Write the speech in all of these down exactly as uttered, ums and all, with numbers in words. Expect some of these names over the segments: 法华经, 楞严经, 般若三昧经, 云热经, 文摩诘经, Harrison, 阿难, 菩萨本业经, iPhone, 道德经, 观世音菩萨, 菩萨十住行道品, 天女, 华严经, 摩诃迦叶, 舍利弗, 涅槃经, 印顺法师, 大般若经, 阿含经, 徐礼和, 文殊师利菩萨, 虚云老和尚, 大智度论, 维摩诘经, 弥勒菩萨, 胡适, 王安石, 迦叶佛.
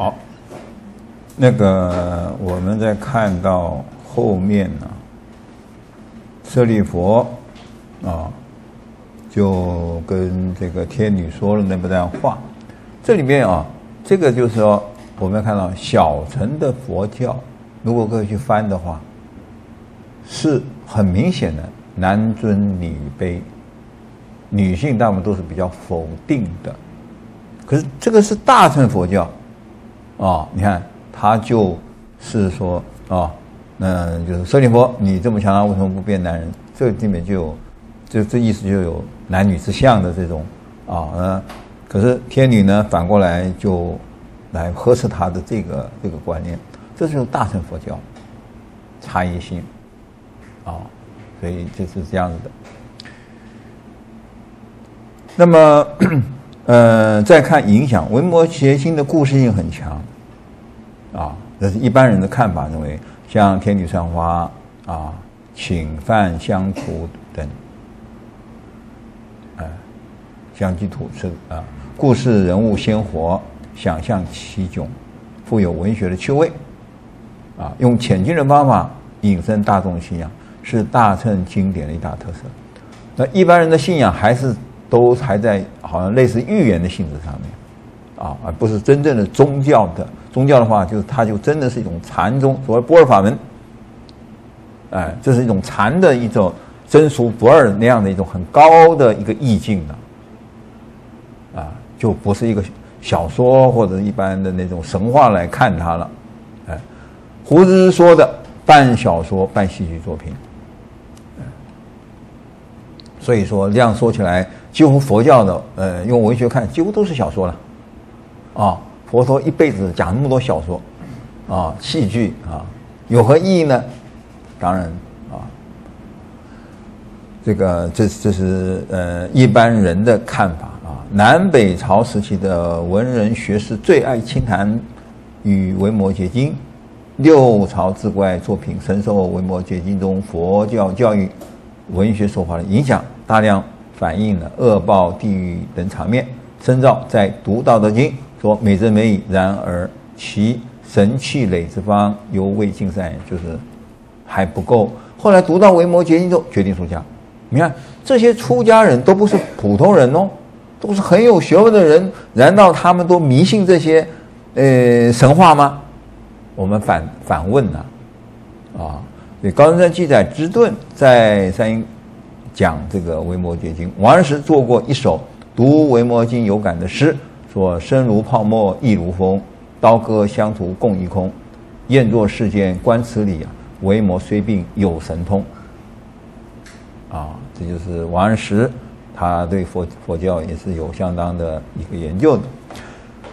好，那个我们再看到后面呢、啊，舍利弗啊，就跟这个天女说了那么段话。这里面啊，这个就是说，我们看到小乘的佛教，如果各位去翻的话，是很明显的男尊女卑，女性大部分都是比较否定的。可是这个是大乘佛教，啊，你看他就是说啊，嗯，就是舍利弗，你这么强悍，为什么不变男人？这个里面就有，就这意思就有男女之相的这种啊，嗯，可是天女呢反过来就来呵斥他的这个这个观念，这是大乘佛教差异性啊，所以就是这样子的。那么。呃，再看影响，文摩邪心的故事性很强，啊，这是一般人的看法，认为像天女散花啊、请饭相图等，哎、呃，香积土是啊，故事人物鲜活，想象奇迥，富有文学的趣味，啊，用浅近的方法引申大众信仰，是大乘经典的一大特色。那一般人的信仰还是。都还在好像类似预言的性质上面，啊，而不是真正的宗教的。宗教的话，就是它就真的是一种禅宗，所谓般若法门，哎，这是一种禅的一种真俗不二那样的一种很高的一个意境的，啊，就不是一个小说或者一般的那种神话来看它了，哎，胡适说的半小说半戏剧作品。所以说这样说起来，几乎佛教的，呃，用文学看，几乎都是小说了，啊，佛陀一辈子讲那么多小说，啊，戏剧啊，有何意义呢？当然啊，这个这这是呃一般人的看法啊。南北朝时期的文人学士最爱清谈与文摩诘经，六朝志怪作品深受文摩诘经中佛教教育、文学手法的影响。大量反映了恶报、地狱等场面。深造在读《道德经》说美则美矣，然而其神气累之方犹未尽善，就是还不够。后来读到《维摩诘经》后，决定出家。你看这些出家人都不是普通人哦，都是很有学问的人，难道他们都迷信这些呃神话吗？我们反反问啊啊！对，高僧传记载知顿在三阴讲这个《维摩诘经》，王安石做过一首读《维摩经》有感的诗，说身如泡沫意如风，刀戈相图共一空，厌作世间观此理啊，维摩虽病有神通。啊，这就是王安石，他对佛佛教也是有相当的一个研究的。《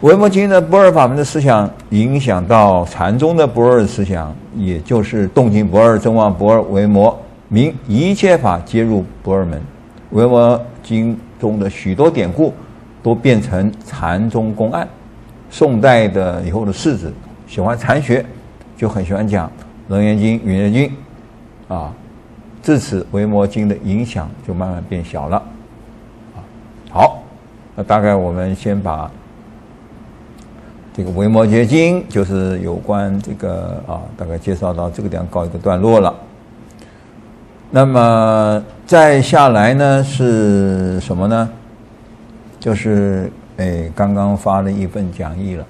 维摩经》的不二法门的思想影响到禅宗的不二思想，也就是动静不二、真妄不二、维摩名一切法皆入不二门。《维摩经》中的许多典故都变成禅宗公案。宋代的以后的士子喜欢禅学，就很喜欢讲《楞严经》《云热经》啊，至此《维摩经》的影响就慢慢变小了。好，那大概我们先把。这个《维摩诘经》就是有关这个啊，大概介绍到这个地方告一个段落了。那么再下来呢是什么呢？就是哎，刚刚发了一份讲义了。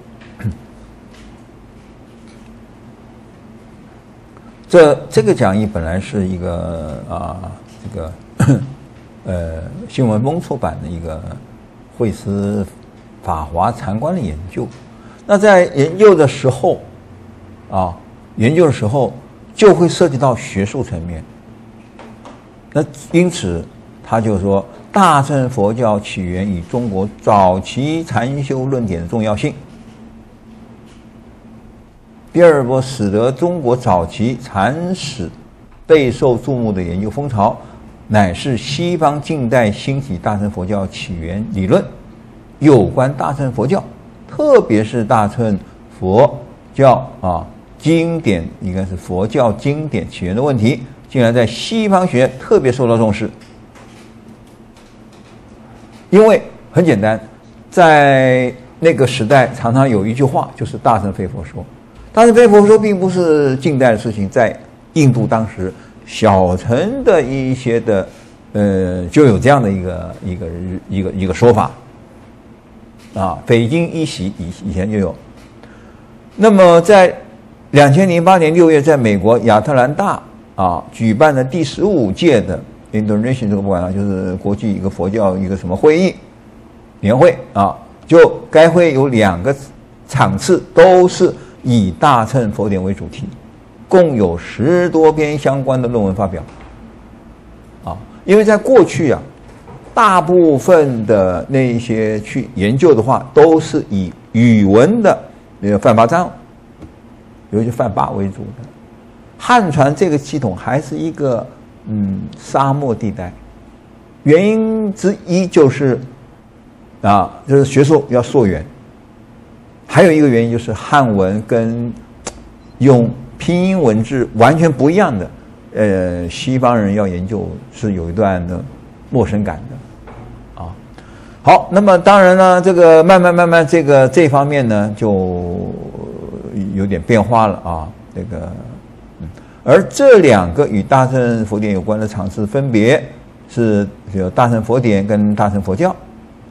这这个讲义本来是一个啊，这个呃新闻风出版的一个慧思法华禅观的研究。那在研究的时候，啊，研究的时候就会涉及到学术层面。那因此，他就说大乘佛教起源与中国早期禅修论点的重要性。第二波使得中国早期禅史备受注目的研究风潮，乃是西方近代兴起大乘佛教起源理论，有关大乘佛教。特别是大乘佛教啊经典，应该是佛教经典起源的问题，竟然在西方学特别受到重视。因为很简单，在那个时代常常有一句话，就是大乘非佛说。大乘非佛说并不是近代的事情，在印度当时小乘的一些的呃就有这样的一个一个一个一个说法啊，北京一席以以前就有。那么在两千零八年六月，在美国亚特兰大啊举办的第十五届的 Indonesian 这个不管了，就是国际一个佛教一个什么会议年会啊，就该会有两个场次都是以大乘佛典为主题，共有十多篇相关的论文发表啊。因为在过去啊，大部分的那些去研究的话，都是以语文的呃梵巴章，尤其梵巴为主的。汉传这个系统还是一个嗯沙漠地带，原因之一就是啊，就是学术要溯源，还有一个原因就是汉文跟用拼音文字完全不一样的，呃，西方人要研究是有一段的陌生感的，啊，好，那么当然呢，这个慢慢慢慢这个这方面呢就有点变化了啊，这个，嗯，而这两个与大乘佛典有关的场次分别是有大乘佛典跟大乘佛教，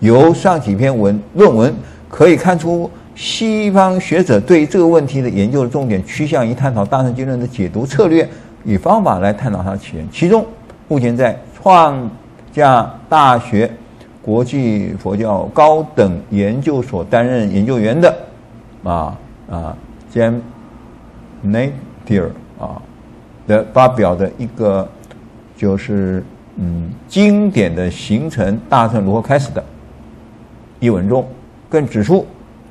由上几篇文论文可以看出。西方学者对于这个问题的研究的重点趋向于探讨大乘经论的解读策略与方法来探讨它的起源。其中，目前在创价大学国际佛教高等研究所担任研究员的啊啊 James Nader 啊的发表的一个就是嗯经典的形成大乘如何开始的一文中，更指出。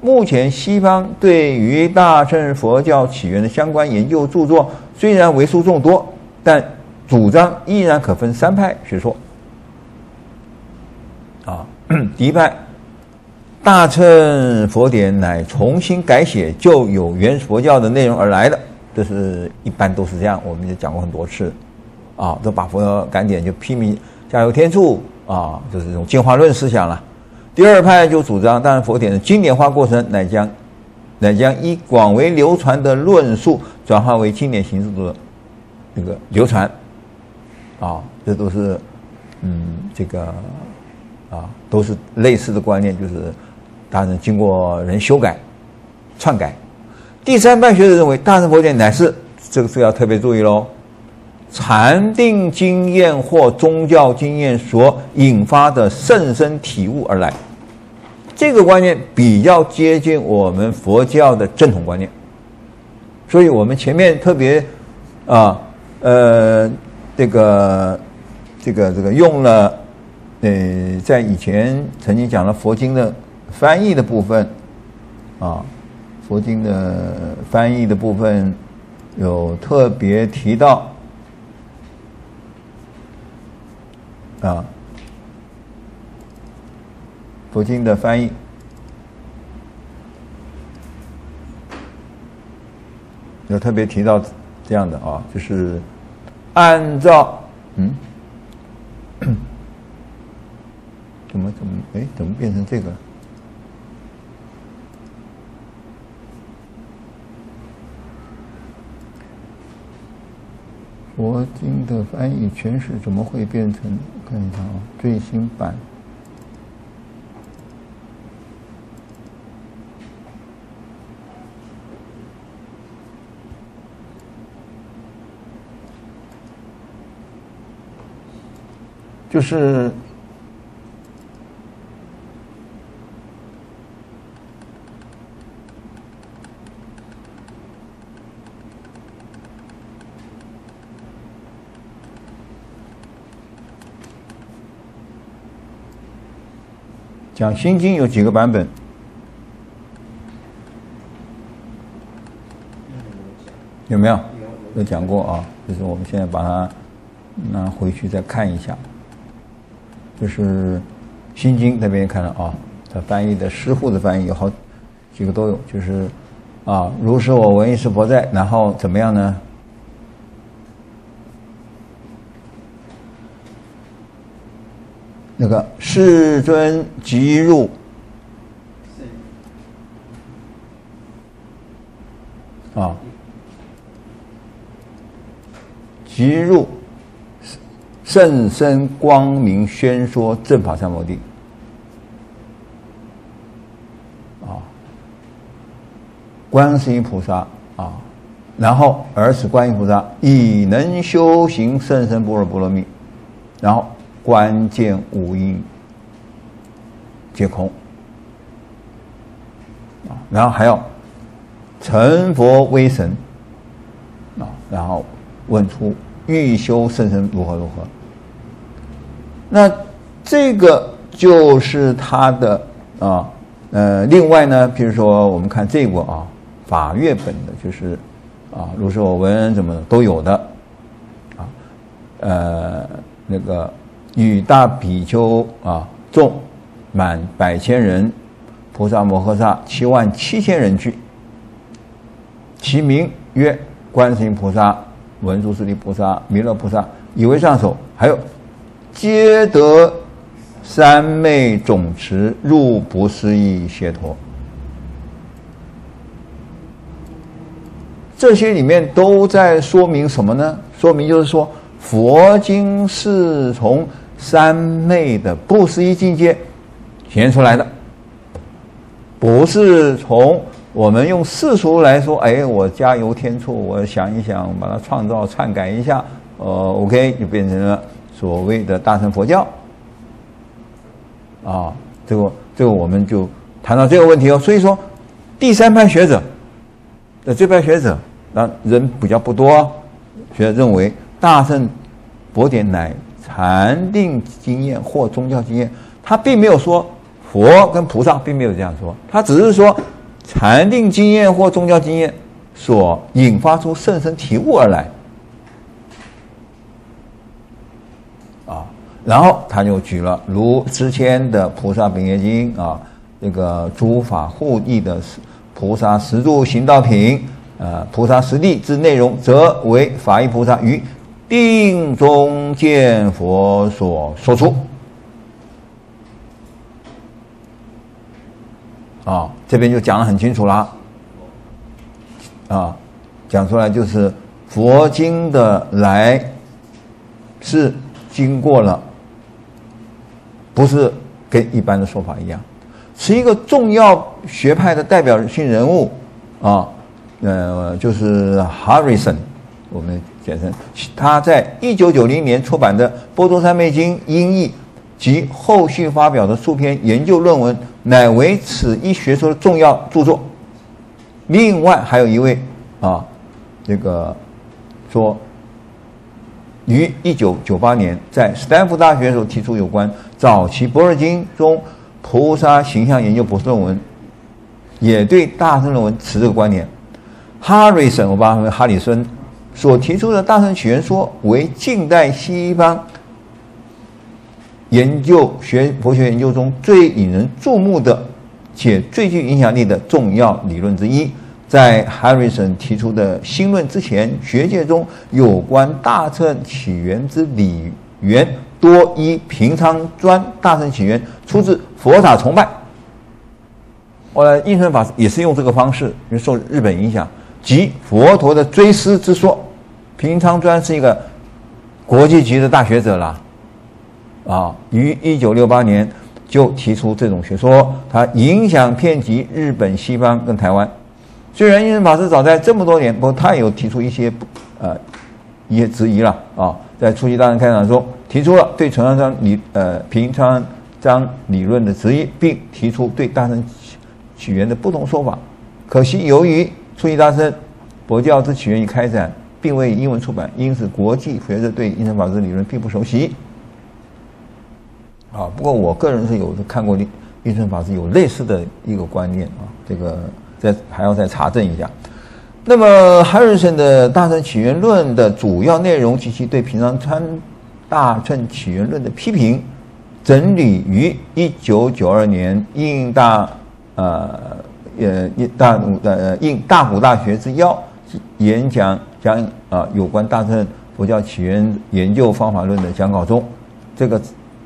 目前西方对于大乘佛教起源的相关研究著作虽然为数众多，但主张依然可分三派学说啊。第一派，大乘佛典乃重新改写就有原佛教的内容而来的，这是一般都是这样，我们也讲过很多次啊，都把佛教改典就批评加油添醋啊，就是这种进化论思想了。第二派就主张，大乘佛典的经典化过程乃将，乃将以广为流传的论述转化为经典形式的那个流传，啊，这都是，嗯，这个，啊，都是类似的观念，就是大乘经过人修改、篡改。第三派学者认为，大乘佛典乃是这个是要特别注意喽，禅定经验或宗教经验所引发的甚深体悟而来，这个观念比较接近我们佛教的正统观念，所以我们前面特别啊呃这个这个这个用了呃在以前曾经讲了佛经的翻译的部分啊，佛经的翻译的部分有特别提到。啊，佛经的翻译有特别提到这样的啊，就是按照嗯，怎么怎么哎，怎么变成这个了？佛经的翻译诠释怎么会变成？看一下啊，最新版。就是讲心经有几个版本？有没有？有讲过啊，就是我们现在把它拿回去再看一下。就是心经那边看了啊，它翻译的师父的翻译有好几个都有，就是啊，如是我闻，一时佛在，然后怎么样呢？那个世尊即入啊，即入甚深光明宣说正法三摩地。 观世音菩萨啊，然后而使观音菩萨以能修行甚深般若波罗蜜，然后关键无因皆空啊，然后还要成佛威神啊，然后问出欲修甚深如何如何。那这个就是他的啊呃，另外呢，比如说我们看这个啊。 法乐本的就是啊，如是我闻什么都有的啊，呃，那个与大比丘啊众满百千人，菩萨摩诃萨七万七千人聚，其名曰观世音菩萨、文殊师利菩萨、弥勒菩萨，以为上首，还有皆得三昧总持，入不思议解脱。 这些里面都在说明什么呢？说明就是说，佛经是从三昧的不思议境界显现出来的，不是从我们用世俗来说，哎，我加油添醋，我想一想，把它创造、篡改一下，呃 ，OK， 就变成了所谓的大乘佛教。啊，这个这个我们就谈到这个问题哦。所以说，第三派学者，呃，这派学者。 那人比较不多，学者认为大乘博典乃禅定经验或宗教经验，他并没有说佛跟菩萨并没有这样说，他只是说禅定经验或宗教经验所引发出甚深体悟而来，啊，然后他就举了如之前的《菩萨本业经》啊，这个诸法护义的《菩萨十住行道品》。 呃，菩萨十地之内容，则为法义菩萨于定中见佛所说出。啊，这边就讲得很清楚啦。啊，讲出来就是佛经的来是经过了，不是跟一般的说法一样，是一个重要学派的代表性人物啊。 呃，就是 Harrison， 我们简称他在一九九零年出版的《般若三昧经》音译及后续发表的数篇研究论文，乃为此一学说的重要著作。另外还有一位啊，这个说于一九九八年在斯坦福大学所提出有关早期般若经中菩萨形象研究博士论文，也对大乘论文持这个观点。 Harrison， 我把他们哈里森所提出的大乘起源说，为近代西方研究学佛学研究中最引人注目的且最具影响力的重要理论之一。在 Harrison 提出的新论之前，学界中有关大乘起源之理源多依平常专大乘起源出自佛塔崇拜。后来印顺法师也是用这个方式，因为受日本影响。 即佛陀的追思之说，平仓专是一个国际级的大学者啦，啊，于一九六八年就提出这种学说，它影响遍及日本、西方跟台湾。虽然印顺法师早在这么多年，不过他也有提出一些呃一些质疑了啊，在初期大乘开讲中提出了对平仓专理呃平仓专理论的质疑，并提出对大乘起源的不同说法。可惜由于 初级大乘佛教之起源与开展，并未以英文出版，因此国际学者对印顺法师理论并不熟悉。啊，不过我个人是有看过印印顺法师有类似的一个观念啊，这个再还要再查证一下。那么 Harrison 的《大乘起源论》的主要内容及其对平常川大乘起源论的批评，整理于一九九二年印大呃。 呃，大呃应大埔大学之邀演讲讲啊、呃、有关大乘佛教起源研究方法论的讲稿中，这个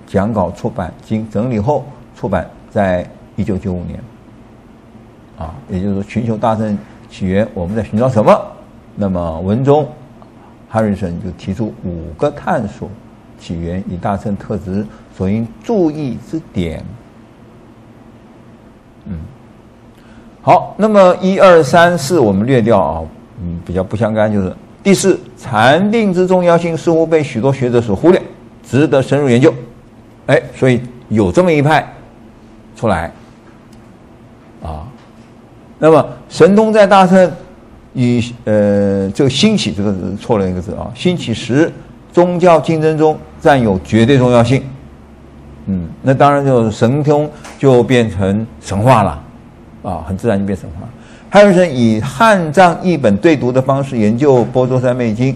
讲稿出版经整理后出版在一九九五年，啊，也就是说寻求大乘起源我们在寻找什么？那么文中 Harrison 就提出五个探索起源与大圣特质所应注意之点。嗯，好，那么一二三四我们略掉啊，嗯，比较不相干。就是第四，禅定之重要性似乎被许多学者所忽略，值得深入研究。哎，所以有这么一派出来啊。那么神通在大乘与呃这个兴起，这个错了一个字啊，兴起时宗教竞争中占有绝对重要性。嗯，那当然就神通就变成神话了啊，很自然就变神话。Harrison 以汉藏译本对读的方式研究《般若三昧经》，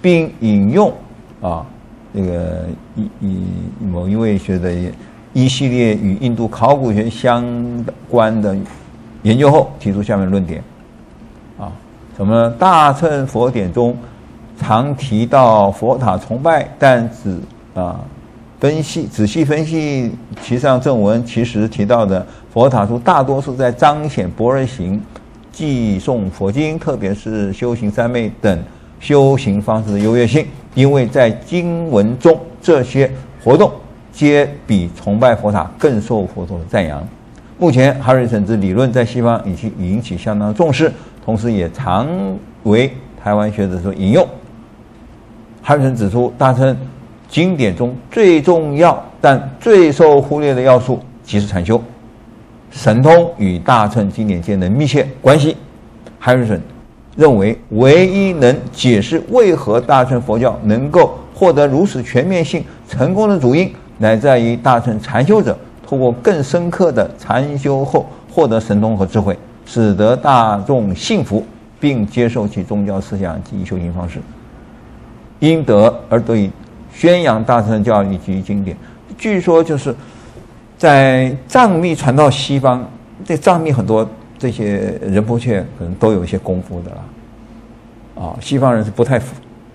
并引用啊那个一一某一位学者一系列与印度考古学相关的研究后，提出下面论点啊，什么大乘佛典中常提到佛塔崇拜，但只啊分析仔细分析其上正文，其实提到的佛塔数大多数在彰显般若行、寄诵佛经，特别是修行三昧等修行方式的优越性，因为在经文中这些活动皆比崇拜佛塔更受佛陀的赞扬。目前 Harrison 之理论在西方已经引起相当的重视，同时也常为台湾学者所引用。Harrison 指出，大乘经典中最重要但最受忽略的要素即是禅修，神通与大乘经典间的密切关系。Harrison 认为，唯一能解释为何大乘佛教能够获得如此全面性成功的主因，乃在于大乘禅修者透过更深刻的禅修后获得神通和智慧，使得大众信服并接受其宗教思想及修行方式，因得而得以宣扬大乘教育及经典。据说就是在藏密传到西方，这藏密很多这些仁波切可能都有一些功夫的啦，啊，西方人是不太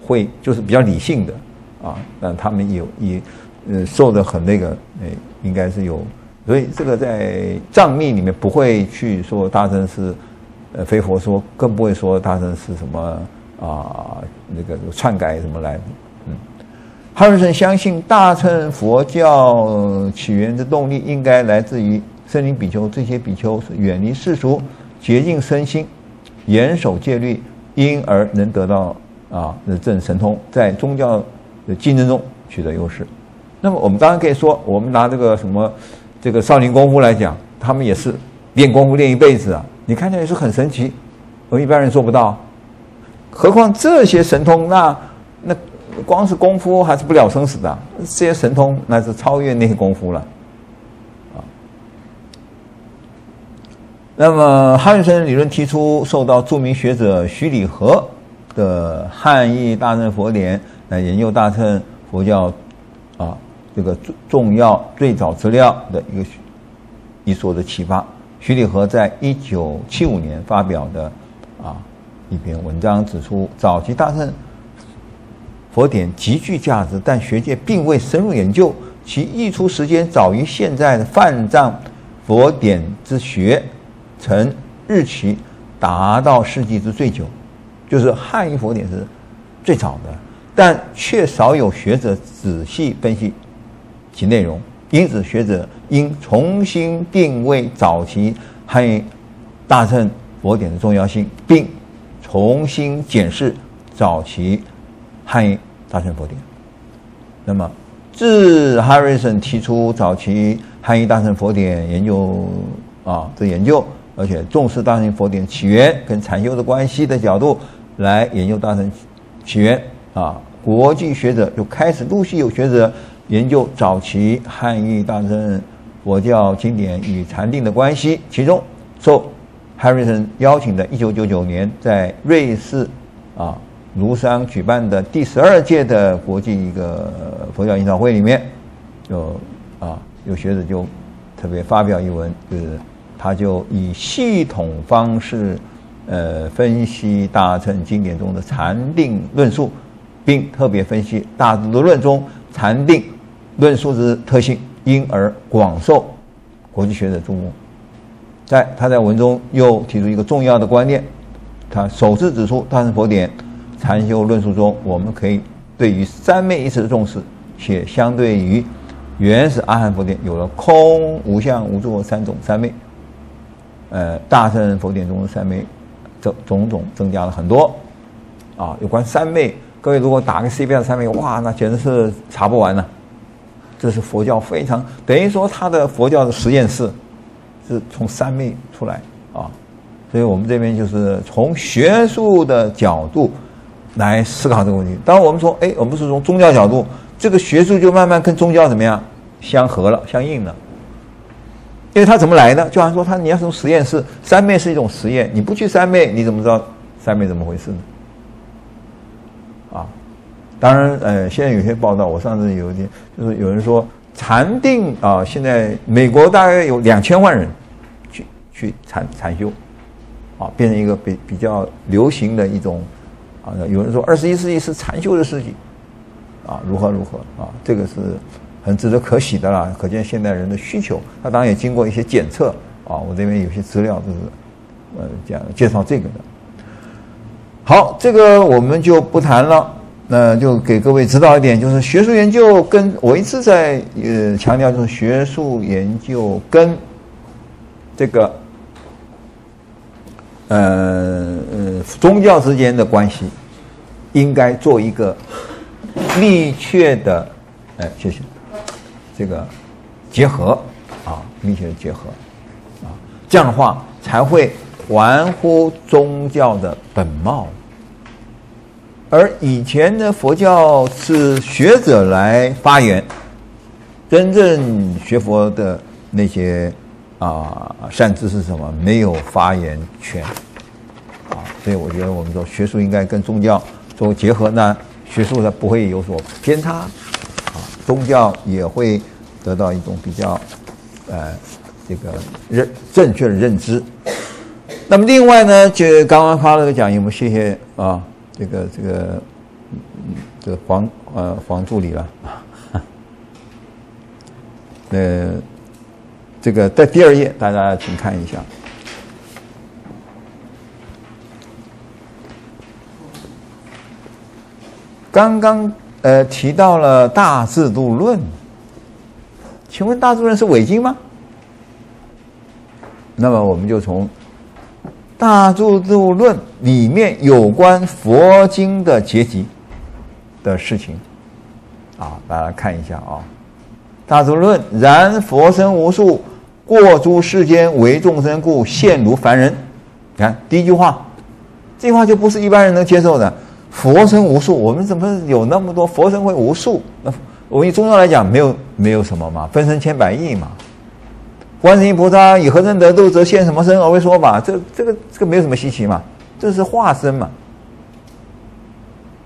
会，就是比较理性的啊，但他们有也呃受的很那个，哎，应该是有，所以这个在藏密里面不会去说大乘是呃非佛说，更不会说大乘是什么啊那个篡改什么来的。Harrison 相信大乘佛教起源的动力应该来自于森林比丘，这些比丘远离世俗，洁净身心，严守戒律，因而能得到啊证神通，在宗教的竞争中取得优势。那么我们当然可以说，我们拿这个什么这个少林功夫来讲，他们也是练功夫练一辈子啊，你看起来也是很神奇，我们一般人做不到，何况这些神通那那。光是功夫还是不了生死的，这些神通那是超越那些功夫了，啊。那么哈里森理论提出，受到著名学者徐礼和的汉译大乘佛典来研究大乘佛教啊这个重要最早资料的一个一所的启发。徐礼和在一九七五年发表的啊一篇文章指出，早期大乘佛典极具价值，但学界并未深入研究，其译出时间早于现在的梵藏佛典之学成日期达到世纪之最久，就是汉译佛典是最早的，但却少有学者仔细分析其内容，因此学者应重新定位早期汉译大乘佛典的重要性，并重新检视早期汉译大乘佛典。那么自 Harrison 提出早期汉译大乘佛典研究啊的研究，而且重视大乘佛典起源跟禅修的关系的角度来研究大乘起源啊，国际学者就开始陆续有学者研究早期汉译大乘佛教经典与禅定的关系。其中受 Harrison 邀请的一九九九年在瑞士啊庐山举办的第十二届的国际一个佛教研讨会里面，有啊有学者就特别发表一文，就是他就以系统方式呃分析大乘经典中的禅定论述，并特别分析大智度论中禅定论述之特性，因而广受国际学者注目。在他在文中又提出一个重要的观念，他首次指出大乘佛典禅修论述中，我们可以对于三昧意识的重视，且相对于原始阿含佛典有了空、无相、无作三种三昧。呃，大乘佛典中的三昧，这种种增加了很多。啊，有关三昧，各位如果打个 C 遍的三昧，哇，那简直是查不完呢、啊。这是佛教非常等于说他的佛教的实验室是从三昧出来啊，所以我们这边就是从学术的角度来思考这个问题。当然，我们说，哎，我们是从宗教角度，这个学术就慢慢跟宗教怎么样相合了、相应了。因为它怎么来的？就好像说，它你要从实验室，三昧是一种实验，你不去三昧，你怎么知道三昧怎么回事呢？啊，当然，呃，现在有些报道，我上次有一天就是有人说禅定啊、呃，现在美国大概有两千万人去去禅禅修，啊，变成一个比比较流行的一种啊。有人说二十一世纪是禅修的世纪，啊，如何如何啊，这个是很值得可喜的啦。可见现代人的需求，他当然也经过一些检测啊。我这边有些资料就是呃讲介绍这个的。好，这个我们就不谈了，那就给各位指导一点，就是学术研究跟我一直在呃强调，就是学术研究跟这个呃呃宗教之间的关系应该做一个密切的哎谢谢这个结合啊，密切的结合啊，这样的话才会玩乎宗教的本貌。而以前的佛教是学者来发言，真正学佛的那些啊、呃、善知识是什么？没有发言权啊，所以我觉得我们说学术应该跟宗教做结合，那学术它不会有所偏差啊，宗教也会得到一种比较呃这个认正确的认知。那么另外呢，就刚刚发了个奖，有没有谢谢啊？这个这个，这个黄呃黄助理了，呃，这个在第二页，大家请看一下。刚刚呃提到了《大智度论》，请问《大智度论》是伪经吗？那么我们就从《大智度论》里面有关佛经的结集的事情啊，大家看一下啊，《大智度论》然佛身无数，过诸世间，为众生故，现如凡人。你看第一句话，这句话就不是一般人能接受的。佛身无数，我们怎么有那么多佛身会无数？那我们以宗教来讲，没有没有什么嘛，分身千百亿嘛。观世音菩萨以何身得度，则现什么身而为说法？这、这个、这个没有什么稀奇嘛，这是化身嘛。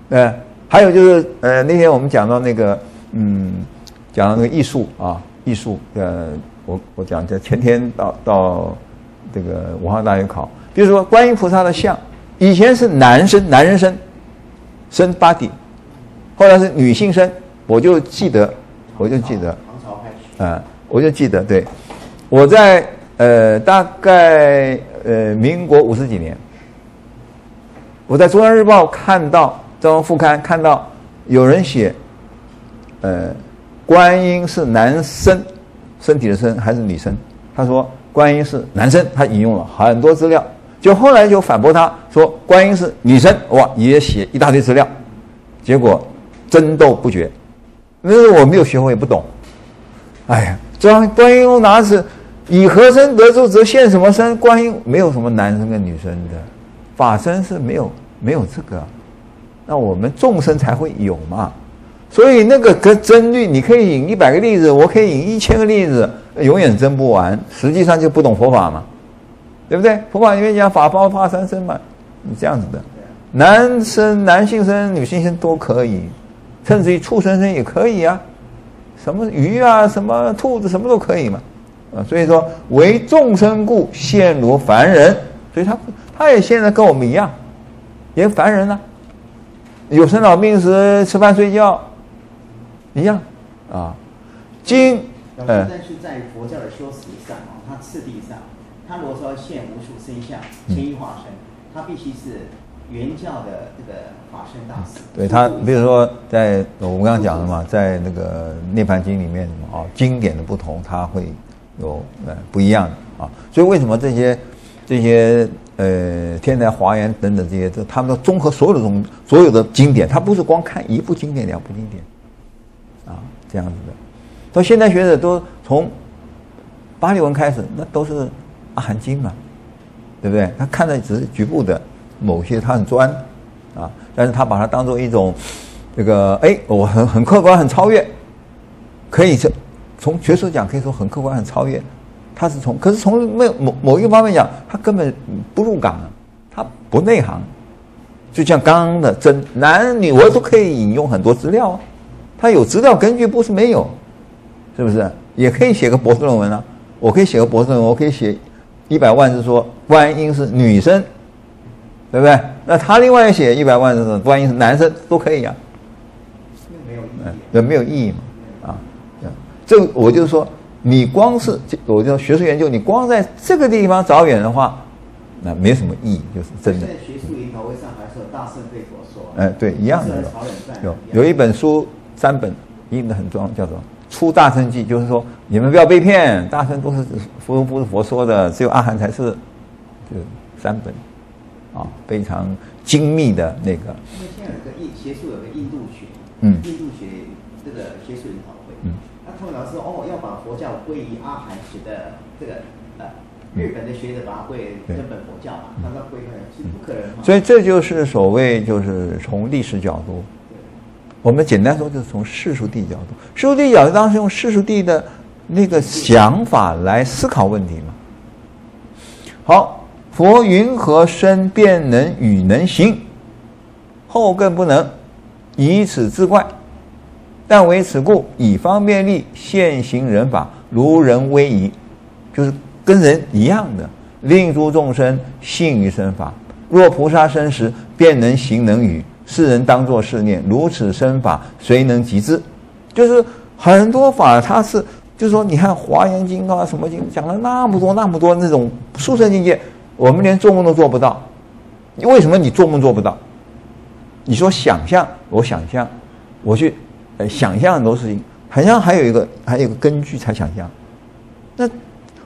呃，还有就是呃，那天我们讲到那个，嗯，讲到那个艺术啊，艺术。呃，我我讲在前天到到这个武汉大学考，比如说观音菩萨的像，以前是男身，男人身，身 body， 后来是女性身，我就记得，我就记得，啊、呃，我就记得对。我在呃大概呃民国五十几年，我在中央日报看到中央副刊看到有人写，呃，观音是男生，身体的身还是女生？他说观音是男生，他引用了很多资料，就后来就反驳他说观音是女生，哇，也写一大堆资料，结果争斗不绝。那我没有学过也不懂，哎呀。观音用哪是以何身得度，则现什么身？观音没有什么男生跟女生的，法身是没有没有这个，那我们众生才会有嘛。所以那个跟真律，你可以引一百个例子，我可以引一千个例子，永远争不完。实际上就不懂佛法嘛，对不对？佛法里面讲法包括三身嘛，你这样子的，男生男性身、女性身都可以，甚至于畜生身也可以啊。什么鱼啊，什么兔子，什么都可以嘛，啊，所以说为众生故，现如凡人，所以他他也现在跟我们一样，也凡人啊，有生老病死，吃饭睡觉，一样啊。经，呃，但是在佛教的修持上，它次第上，他罗嗦现无数身相，千一化身，他必须是原教的这个法身大师。对他，比如说在我们刚刚讲的嘛，在那个《涅槃经》里面啊，经典的不同，它会有呃不一样的啊。所以为什么这些这些呃天台华严等等这些，这他们都综合所有的东所有的经典，他不是光看一部经典两部经典啊这样子的。到现代学者都从巴利文开始，那都是。 阿含经嘛，对不对？他看的只是局部的某些，他很专啊，但是他把它当做一种这个，哎，我很很客观，很超越，可以是从学术讲，可以说很客观，很超越。他是从，可是从某某某一个方面讲，他根本不入港，他不内行。就像刚刚的真男女，我都可以引用很多资料啊，他有资料根据，不是没有，是不是？也可以写个博士论文啊，我可以写个博士论文，我可以写。 一百万是说观音是女生，对不对？那他另外写一百万是观音是男生都可以啊，没有意义，对，没有意义嘛，啊，这我就是说，你光是我就学术研究，你光在这个地方着眼的话，那没什么意义，就是真的。现在学术研讨会上还说大圣对佛说，哎、嗯，对，一样的，有有一本书三本印的很装，叫做。 出大乘记，就是说你们不要被骗，大乘都是佛不是佛说的，只有阿含才是，就三本，啊，非常精密的那个。因为现在有个印学术有个印度学，嗯，印度学这个学术研讨会，嗯，那他们老师说哦，要把佛教归于阿含学的这个呃日本的学者把它归根本佛教嘛，那它归根是不可能嘛。所以这就是所谓就是从历史角度。 我们简单说，就是从世俗地角度，世俗地角度当时用世俗地的那个想法来思考问题嘛。好，佛云何身便能与能行，后更不能，以此自怪。但为此故，以方便力现行人法，如人威仪，就是跟人一样的，令诸众生信于身法。若菩萨身时，便能行能语。 世人当作是念，如此身法，谁能及之？就是很多法，它是就是说，你看《华严经》啊，什么经讲了那么多那么多那种殊胜境界，我们连做梦都做不到。你为什么你做梦做不到？你说想象，我想象，我去呃想象很多事情，好像还有一个还有一个根据才想象。那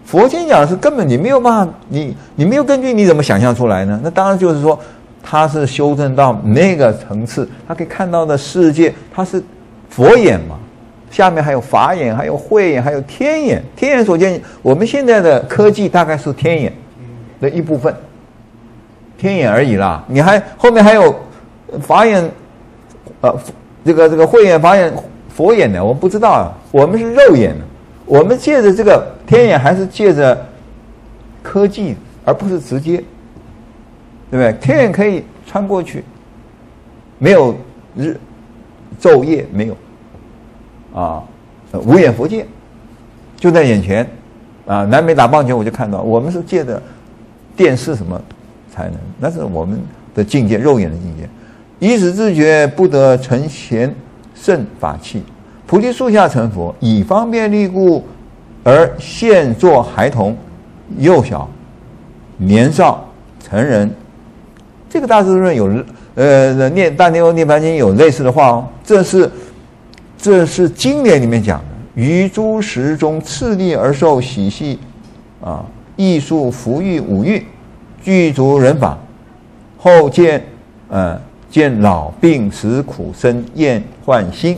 佛经讲的是根本你没有办法，你你没有根据，你怎么想象出来呢？那当然就是说。 他是修正到那个层次，他可以看到的世界，他是佛眼嘛，下面还有法眼，还有慧眼，还有天眼。天眼所见，我们现在的科技大概是天眼的一部分，天眼而已啦。你还后面还有法眼，呃，这个这个慧眼、法眼、佛眼呢，我们不知道啊。我们是肉眼，我们借着这个天眼，还是借着科技，而不是直接。 对不对？天眼可以穿过去，没有日昼夜没有，啊，无眼佛界就在眼前，啊，南美打棒球我就看到，我们是借着电视什么才能，那是我们的境界，肉眼的境界。以此自觉，不得成贤圣法器，菩提树下成佛，以方便力故，而现作孩童、幼小、年少、成人。 这个大智度论有，呃，念大涅涅槃经有类似的话哦，这是，这是经典里面讲的，于诸时中次第而受喜系，啊，艺术福欲五欲，具足人法，后见，呃，见老病死苦生厌患心，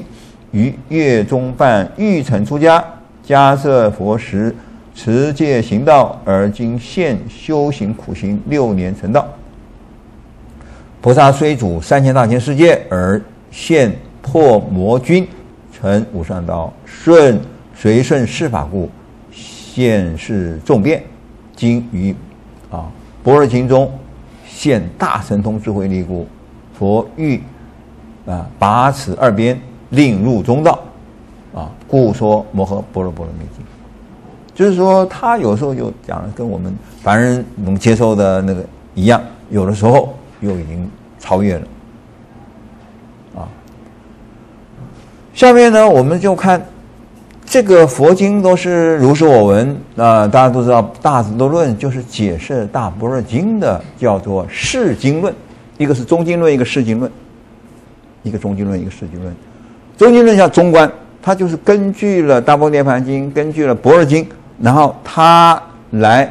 于月中半欲成出家，迦摄佛时持戒行道，而今现修行苦行六年成道。 菩萨虽主三千大千世界，而现破魔军，成无上道，顺随顺世法故，现世众变。今于啊般若经中现大神通智慧力故，佛欲啊拔此二边，令入中道啊，故说摩诃般若波罗蜜经。就是说，他有时候就讲的跟我们凡人能接受的那个一样，有的时候。 又已经超越了，啊。下面呢，我们就看这个佛经都是如是我闻啊、呃，大家都知道《大智度论》就是解释《大般若经》的，叫做释经论，一个是中经论，一个释经论，一个中经论，一个释经论。中经论叫中观，它就是根据了《大般涅槃经》，根据了《般若经》，然后它来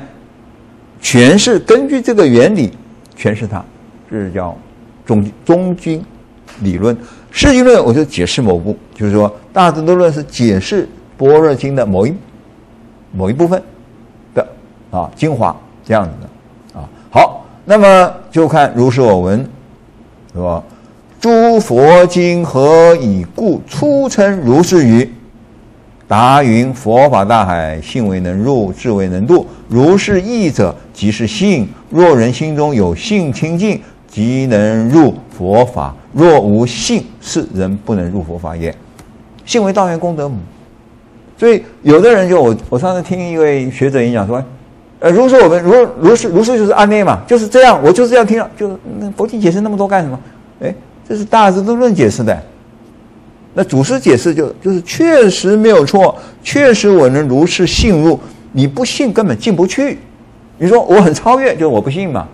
诠释，根据这个原理诠释它，这叫中中经理论。释经论我就解释某部，就是说《大智度论》是解释般若经的某一某一部分的啊精华，这样子的啊。好，那么就看如是我闻，是吧？诸佛经何以故出称如是语？答云：佛法大海，信为能入，智为能度。如是义者，即是信。若人心中有信清净，即能入佛法；若无信，是人不能入佛法也。信为道源功德母。所以，有的人就我我上次听一位学者演讲说，呃，如是我们如如是如是就是阿涅嘛，就是这样，我就是要听了，就是那佛经解释那么多干什么？哎，这是大智度论解释的，那祖师解释就就是确实没有错，确实我能如是信入，你不信根本进不去。你说我很超越，就是我不信嘛。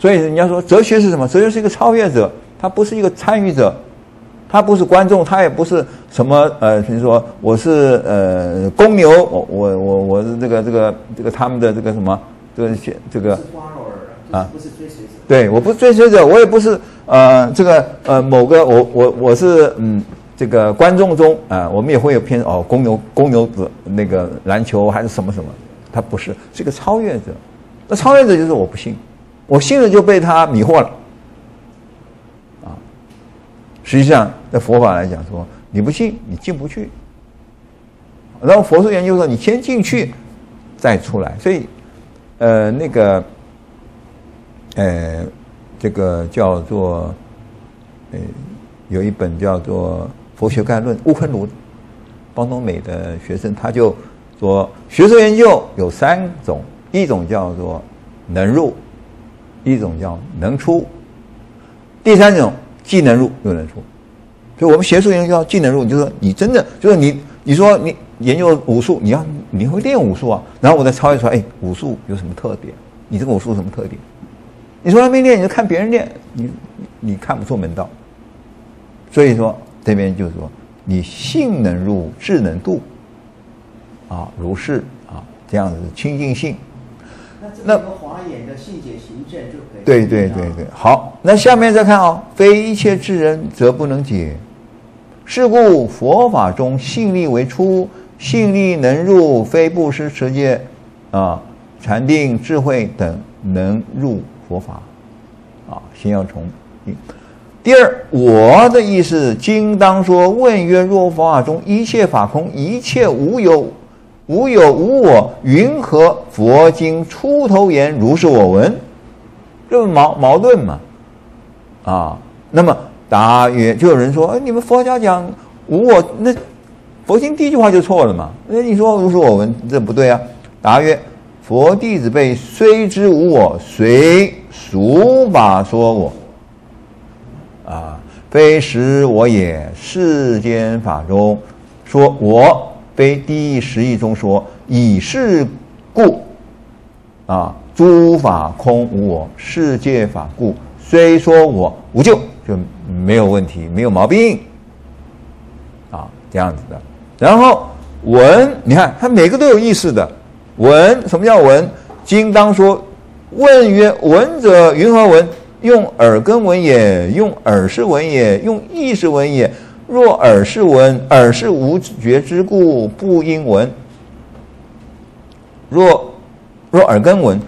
所以人家说哲学是什么？哲学是一个超越者，他不是一个参与者。他不是观众，他也不是什么呃，比如说我是呃公牛，我我我我是这个这个这个他们的这个什么这个这个啊，不是追随者，对，我不是追随者，我也不是呃这个呃某个我我我是嗯这个观众中啊、呃，我们也会有偏哦公牛公牛子那个篮球还是什么什么，他不是是一个超越者，那超越者就是我不信，我信了就被他迷惑了。实际上，在佛法来讲说，你不信，你进不去。然后佛术研究说，你先进去，再出来。所以，呃，那个，呃，这个叫做，呃，有一本叫做《佛学概论》，乌昆鲁邦东美的学生他就说，学术研究有三种，一种叫做能入，一种叫能出，第三种。既能入又能出，所以我们学术研究叫既能入，就是说你真的就是你，你说你研究武术，你要你会练武术啊，然后我再超越出来，哎，武术有什么特点？你这个武术有什么特点？你从来没练，你就看别人练，你你看不出门道。所以说这边就是说，你性能入，智能度，啊，如是啊，这样子清净性。那这个华严的信解行证就可以。对对对对，好，那下面再看哦，非一切智人则不能解，是故佛法中信力为出，信力能入，非布施持戒啊、禅定、智慧等能入佛法啊。先要从第二，我的意思，经当说问曰：若佛法中一切法空，一切无有。无有无我，云何佛经出头言如是我闻？这不矛矛盾嘛？啊，那么答曰，就有人说，哎，你们佛家讲无我，那佛经第一句话就错了嘛？那你说如是我闻，这不对啊？答曰：佛弟子辈虽知无我，随俗法说我，啊，非实我也。世间法中说我。非第一实义中说，以是故，啊，诸法空无我，世界法故，虽说我无咎，就没有问题，没有毛病，啊，这样子的。然后闻，你看它每个都有意思的。闻，什么叫闻？经当说，问曰：闻者云何闻？用耳根闻也，用耳识闻也，用意识闻也。若耳是闻，耳是无觉之故，不应闻；若若耳根闻，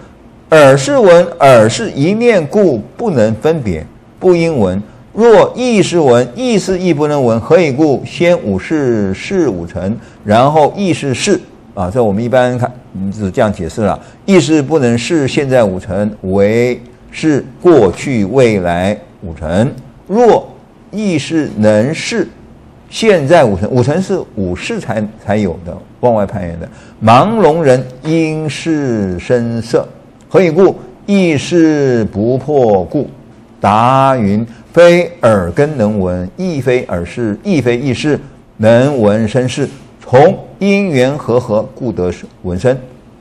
耳是闻，耳是一念故，不能分别，不应闻；若意是闻，意是亦不能闻，何以故？先五事，事五尘，然后意是事啊。这我们一般看，只这样解释了。意是不能是现在五尘，为是过去未来五尘。若意是能是现在五尘，五尘是五识才才有的，往外攀缘的。盲聋人因是生色，何以故？意是不破故。答云：非耳根能闻，亦非耳识，亦非意识能闻身世。同因缘和合，故得闻声；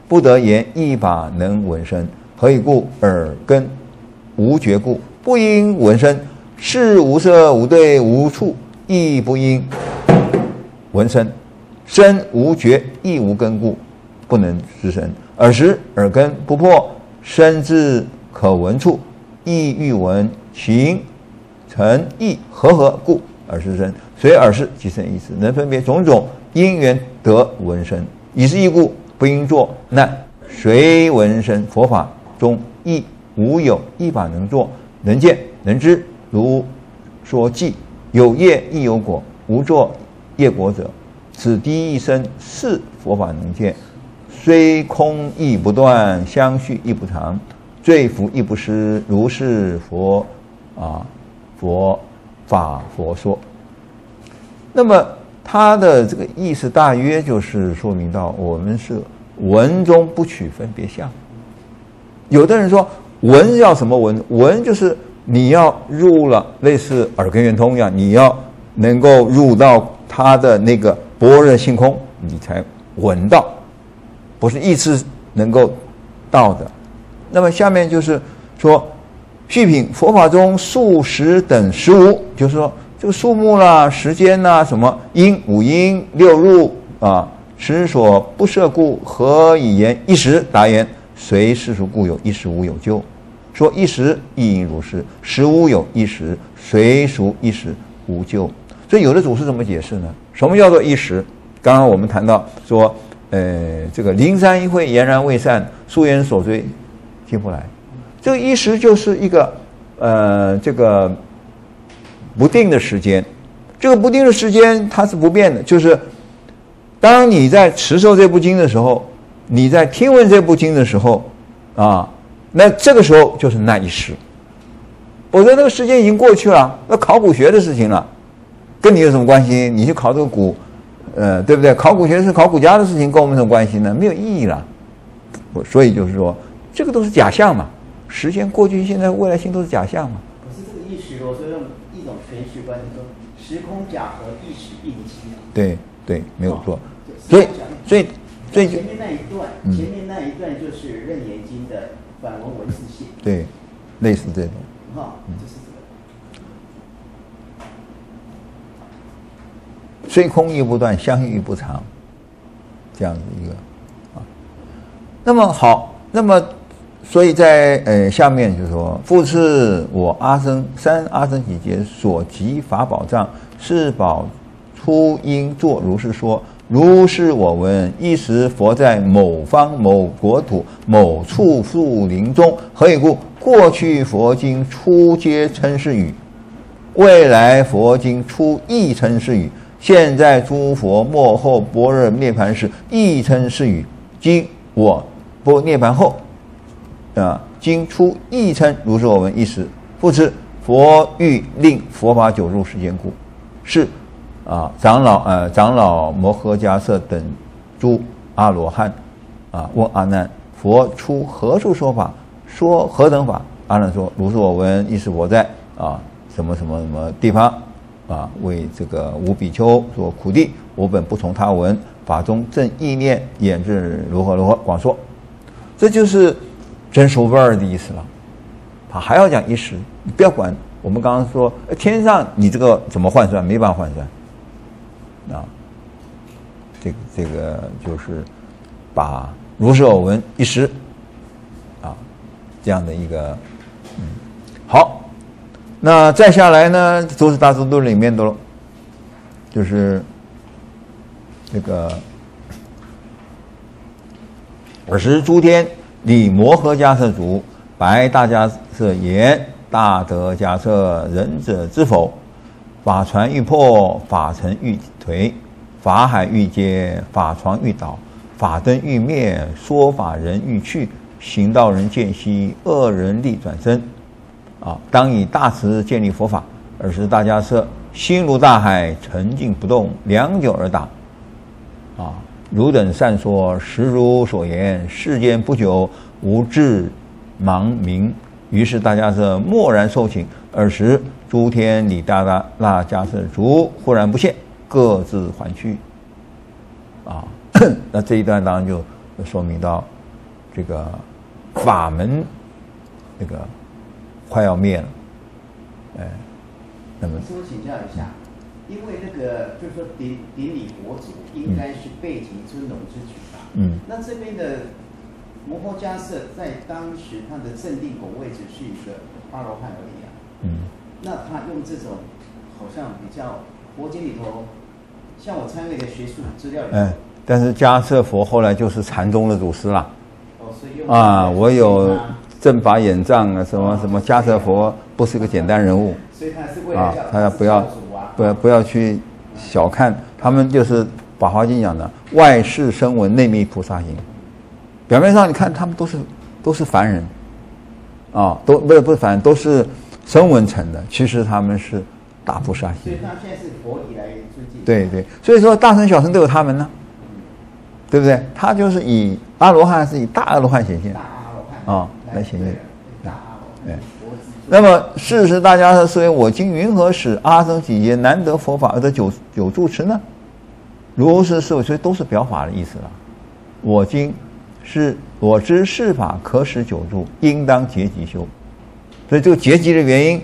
不得言一法能闻声。何以故？耳根无觉故，不应闻声；是无色，无对，无触，亦不应闻声。身无觉，亦无根故，不能知声。尔时耳根不破，身至可闻处，亦欲闻，情诚意和合故，耳是声。所以耳是即声意思，能分别种种因缘得闻声。以是义故，不应作。乃随闻声，佛法中亦无有一法能作，能见能知，如说记。有业亦有果，无作业果者，此第一生是佛法能见，虽空亦不断，相续亦不长，罪福亦不失。如是佛啊佛法佛说。那么他的这个意思大约就是说明到，我们是闻中不取分别相。有的人说闻要什么闻？闻就是你要入了类似耳根圆通一样，你要能够入到他的那个般若性空，你才闻到，不是意识能够到的。那么下面就是说，续品佛法中数十等十无，就是说这个数目啦、时间啦、什么因五因六入啊，实所不摄故，何以言一时？答言：随世俗故有，一时无有究。说一时亦应如是，实无有一时，随俗一时无究。所以有的祖师怎么解释呢？什么叫做一时？刚刚我们谈到说，呃，这个灵山一会，俨然未散，夙愿所追，近不来。这个一时就是一个呃，这个不定的时间。这个不定的时间它是不变的，就是当你在持受这部经的时候，你在听闻这部经的时候啊，那这个时候就是那一时。否则那个时间已经过去了，那考古学的事情了。跟你有什么关系？你去考这个古，呃，对不对？考古学是考古家的事情，跟我们有什么关系呢？没有意义了。所以就是说，这个都是假象嘛，时间、过去、现在、未来性都是假象嘛。可是这个意识，我说用一种玄学观说，时空假合，意识并齐。对对，没有错。所以所以所以前面那一段，嗯、前面那一段就是《楞严经》的反文文字性。对，类似这种。哈、嗯，就是这个。虽空亦不断，相续亦不长，这样子一个啊。那么好，那么所以在呃下面就是说，复次我阿僧三阿僧祇劫所集法宝藏，是宝初应作如是说。如是我闻，一时佛在某方某国土某处树林中。何以故？过去佛经初皆称是语，未来佛经初亦称是语，现在诸佛末后般若涅槃时，亦称是语。今我不涅槃后，啊，今出亦称如是我闻一时。复次，佛欲令佛法久入世间故，是啊长老呃长老摩诃迦叶等诸阿罗汉啊问阿难：佛出何处说法？说何等法？阿难说：如是我闻一时，我在啊什么什么什么地方。啊，为这个无比丘说苦地，我本不从他闻，法中正意念，演至如何如何广说。这就是真熟味儿的意思了。他还要讲一时，你不要管。我们刚刚说天上，你这个怎么换算？没办法换算。啊，这个这个就是把如是我闻一时啊这样的一个嗯好。那再下来呢，都是大智度里面的，就是那个尔时诸天礼摩诃迦叶足，白大迦叶言：大德迦叶，仁者知否？法船欲破，法城欲颓，法海欲竭，法床欲倒，法灯欲灭，说法人欲去，行道人见悉，恶人力转身。啊！当以大慈建立佛法。尔时大迦叶心如大海，沉静不动，良久而答：啊！汝等善说，实如所言。世间不久，无智盲明。于是大迦叶默然受请。尔时诸天礼大大那迦叶足，忽然不现，各自还去。啊。那这一段当然就说明到这个法门这个快要灭了，哎，那么我请教一下，因为那个就是说顶顶礼国祖应该是背脊尊龙之举吧？嗯，那这边的摩诃迦叶在当时他的正定果位置是一个阿罗汉而已啊，嗯，那他用这种好像比较佛经里头，像我参与的学术资料里头，哎，但是迦叶佛后来就是禅宗的祖师啦，哦，所以用啊，我有。正法眼藏啊，什么什么迦叶佛不是个简单人物，所以他是为了大家不要不要不要去小看他们，就是《法华经》讲的外事声闻，内密菩萨行。表面上你看他们都是都是凡人，啊，都不是不是凡人，都是声闻乘的，其实他们是大菩萨行。所以他现在是佛以来尊敬。对对，所以说大乘小乘都有他们呢，对不对？他就是以阿罗汉是以大阿罗汉显现。啊、哦，来显现。哎，那么事实大家说，我今云何使阿僧祇劫难得佛法而得久久住持呢？如是是我，所以都是表法的意思了。我今是我知是法可使久住，应当结集修。所以这个结集的原因，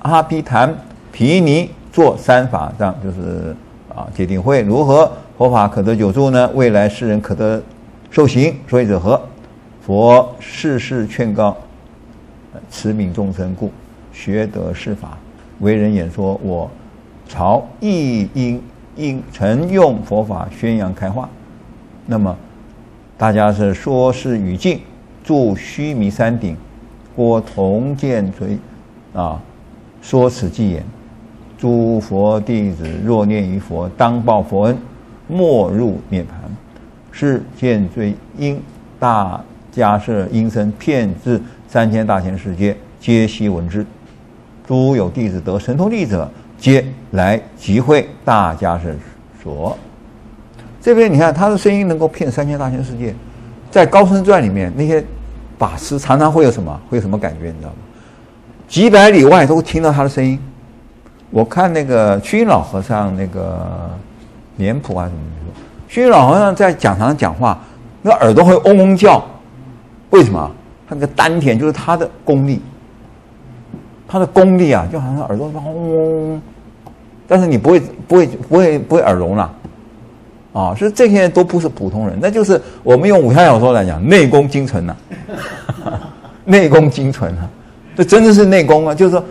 阿毗昙毗尼做三法藏，就是啊戒定慧。如何佛法可得久住呢？未来世人可得受行，所以者何？佛世世劝告，慈悯众生故，学得是法，为人演说。我朝亦应应承用佛法宣扬开化。那么，大家是说是语境，住须弥山顶，过铜剑垂，啊，说此偈言：诸佛弟子若念于佛，当报佛恩，莫入涅盘。是见追因大。迦叶音声遍至三千大千世界，皆悉闻之。诸有弟子得神通力者，皆来集会大迦叶所。这边你看他的声音能够遍三千大千世界，在高僧传里面那些法师常常会有什么会有什么感觉，你知道吗？几百里外都听到他的声音。我看那个虚云老和尚那个脸谱啊什么的，虚云老和尚在讲堂讲话，那耳朵会嗡嗡叫。为什么？他那个丹田就是他的功力，他的功力啊，就好像耳朵嗡嗡嗡，但是你不会不会不会不会耳聋了，啊，所以这些人都不是普通人，那就是我们用武侠小说来讲，内功精纯呐、啊，内功精纯啊，这真的是内功啊，就是说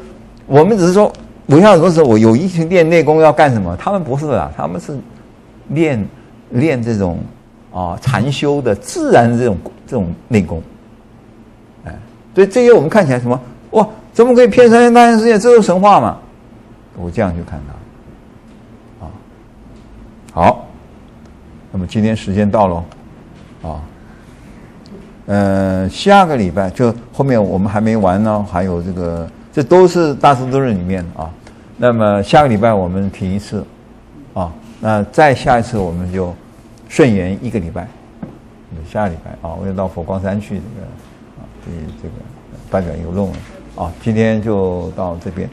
我们只是说武侠小说时候，我有一群练内功要干什么？他们不是啊，他们是练练这种。啊，禅修的自然这种这种内功，哎，所以这些我们看起来什么哇，怎么可以骗三千大千世界？这都是神话嘛！我这样去看它，啊，好，那么今天时间到了，啊，呃，下个礼拜就后面我们还没完呢，还有这个，这都是大智度论里面啊。那么下个礼拜我们停一次，啊，那再下一次我们就。顺延一个礼拜，下礼拜啊，我要到佛光山去这个啊，这这个发表一个论文啊，今天就到这边。